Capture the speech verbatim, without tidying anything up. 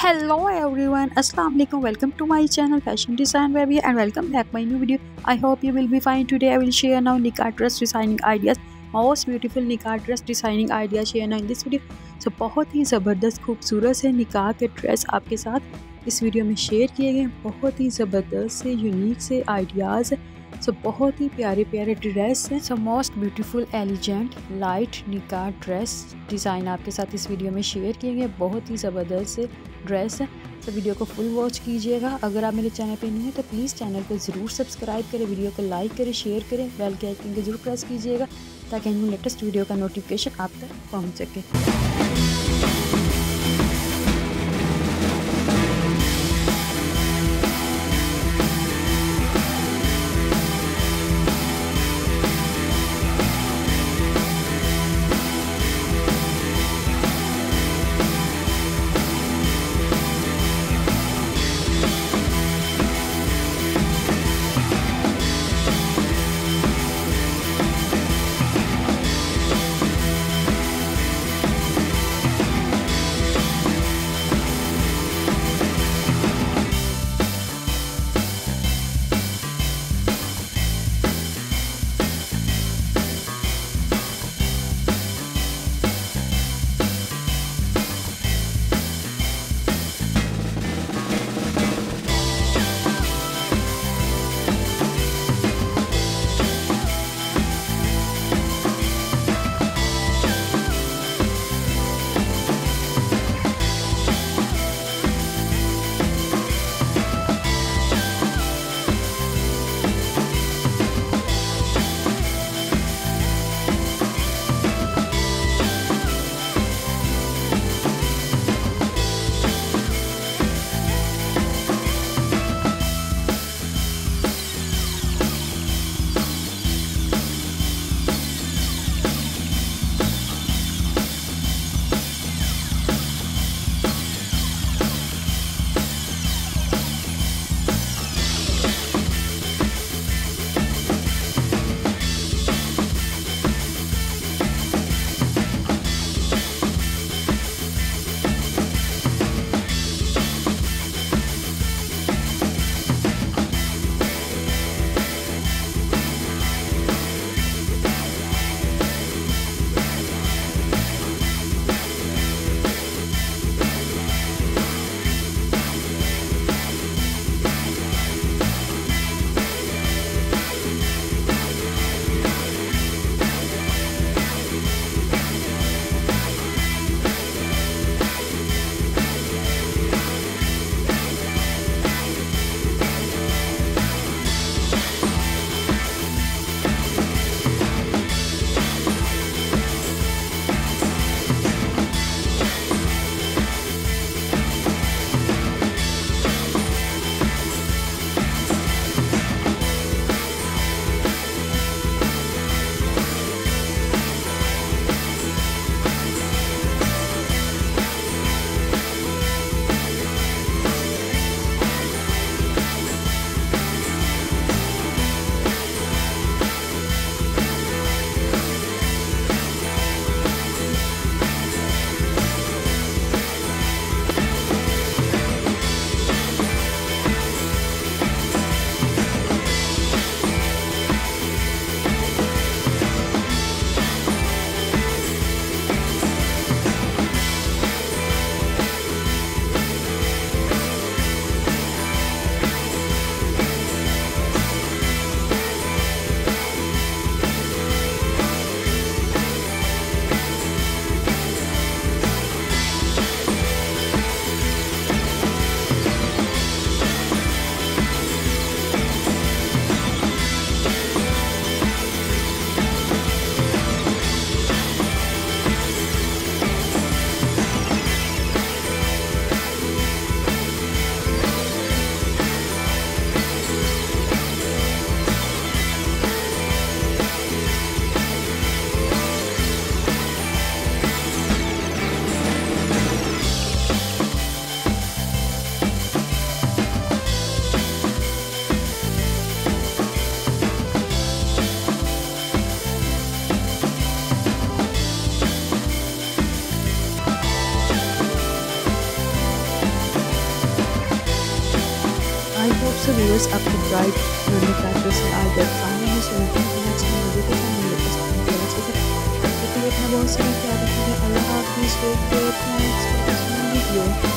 Hello everyone, अस्सलाम वालेकुम। Welcome to my channel fashion design by बिया and welcome back my new video. I hope you will be fine. Today I will share now निकाह dress designing ideas, most beautiful निकाह dress designing idea share now in this video. So बहुत ही ज़बरदस्त खूबसूरत से निकाह के dress आपके साथ इस वीडियो में शेयर किए गए। बहुत ही ज़बरदस्त से यूनिक से आइडियाज़, सो बहुत ही प्यारे प्यारे ड्रेस हैं। So most beautiful elegant light निकाह ड्रेस डिज़ाइन आपके साथ इस वीडियो में शेयर किए गए। बहुत ही ज़बरदस्त से ड्रेस है। सो वीडियो को फुल वॉच कीजिएगा। अगर आप मेरे चैनल पे नहीं हैं तो प्लीज़ चैनल को ज़रूर सब्सक्राइब करें, वीडियो को लाइक करें, शेयर करें, बेल के आइकन को ज़रूर प्रेस कीजिएगा ताकि हमारे लेटेस्ट वीडियो का नोटिफिकेशन आप तक पहुँच सके। So viewers, आपकी ब्राइड लड़ने का प्रोसेस आज बहुत सामने है। सो मिलते हैं नेक्स्ट वीडियो के साथ, मेरे पास टाइम के अच्छे से इतना बहुत सारा प्यार रखिएगा। अल्लाह हाफिज़।